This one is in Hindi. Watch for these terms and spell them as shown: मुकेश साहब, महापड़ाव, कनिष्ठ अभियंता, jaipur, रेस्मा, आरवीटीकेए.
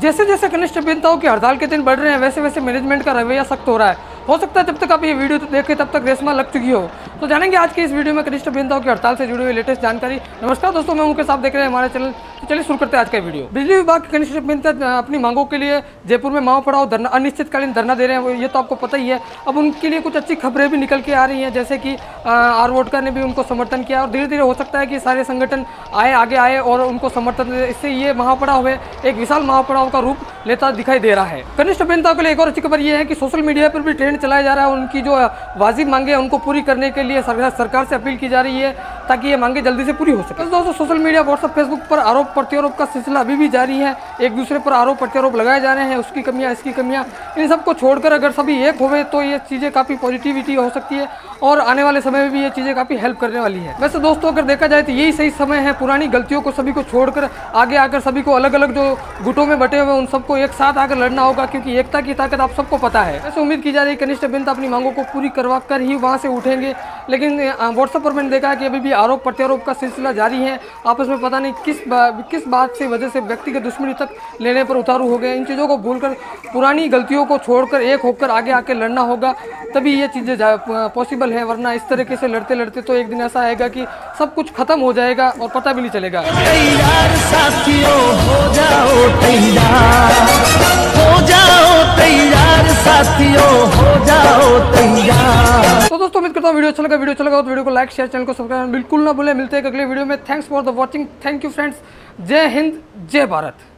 जैसे जैसे कनिष्ठ अभियंताओं की हड़ताल के दिन बढ़ रहे हैं, वैसे वैसे मैनेजमेंट का रवैया सख्त हो रहा है। हो सकता है जब तक आप ये वीडियो तो देखें तब तक रेशमा लग चुकी हो। तो जानेंगे आज के इस वीडियो में कनिष्ठ अभियंताओं की हड़ताल से जुड़ी हुई लेटेस्ट जानकारी। नमस्कार दोस्तों, मैं मुकेश साहब, देख रहे हैं हमारे चैनल। तो चलिए शुरू करते हैं आज का वीडियो। बिजली विभाग के कनिष्ठ अभियंता अपनी मांगों के लिए जयपुर में माव पड़ाव धरना, अनिश्चितकालीन धरना दे रहे हैं, ये तो आपको पता ही है। अब उनके लिए कुछ अच्छी खबरें भी निकल के आ रही हैं, जैसे कि आरवीटीकेए ने भी उनको समर्थन किया और धीरे धीरे हो सकता है कि सारे संगठन आगे आए और उनको समर्थन, इससे ये माव पड़ाव है एक विशाल माव पड़ाव का रूप लेता दिखाई दे रहा है। कनिष्ठ अभियंताओं के लिए एक और अच्छी खबर यह है कि सोशल मीडिया पर भी ट्रेंड चलाया जा रहा है। उनकी जो वाजिब मांगे हैं उनको पूरी करने के लिए सरकार से अपील की जा रही है ताकि ये मांगे जल्दी से पूरी हो सके। दोस्तों, सोशल मीडिया, व्हाट्सएप, फेसबुक पर आरोप प्रत्यारोप का सिलसिला अभी भी जारी है। एक दूसरे पर आरोप प्रत्यारोप लगाए जा रहे हैं, उसकी कमियाँ, इसकी कमियाँ, इन सबको छोड़कर अगर सभी एक होवे तो ये चीज़ें काफ़ी पॉजिटिविटी हो सकती है और आने वाले समय में भी ये चीज़ें काफ़ी हेल्प करने वाली है। वैसे दोस्तों, अगर देखा जाए तो यही सही समय है पुरानी गलतियों को सभी को छोड़कर आगे आकर सभी को अलग अलग जो गुटों में बटे हुए उन सबको एक साथ आकर लड़ना होगा, क्योंकि एकता की ताकत आप सबको पता है। वैसे उम्मीद की जा रही है कनिष्ठ अभियंता अपनी मांगों को पूरी करवा कर ही वहाँ से उठेंगे, लेकिन व्हाट्सएप पर मैंने देखा है कि अभी भी आरोप प्रत्यारोप का सिलसिला जारी है। आपस में पता नहीं किस बात से वजह से व्यक्तिगत दुश्मनी तक लेने पर उतारू हो गए। इन चीज़ों को भूलकर, पुरानी गलतियों को छोड़कर एक होकर आगे आके लड़ना होगा, तभी ये चीज़ें पॉसिबल है। वरना इस तरीके से लड़ते लड़ते तो एक दिन ऐसा आएगा कि सब कुछ खत्म हो जाएगा और पता भी नहीं चलेगा। तो दोस्तों, उम्मीद करता हूँ वीडियो अच्छा लगा तो वीडियो को लाइक, शेयर, चैनल को सब्सक्राइब बिल्कुल ना भूलें। मिलते हैं अगले वीडियो में। Thanks for the watching. Thank you friends. जय हिंद, जय भारत।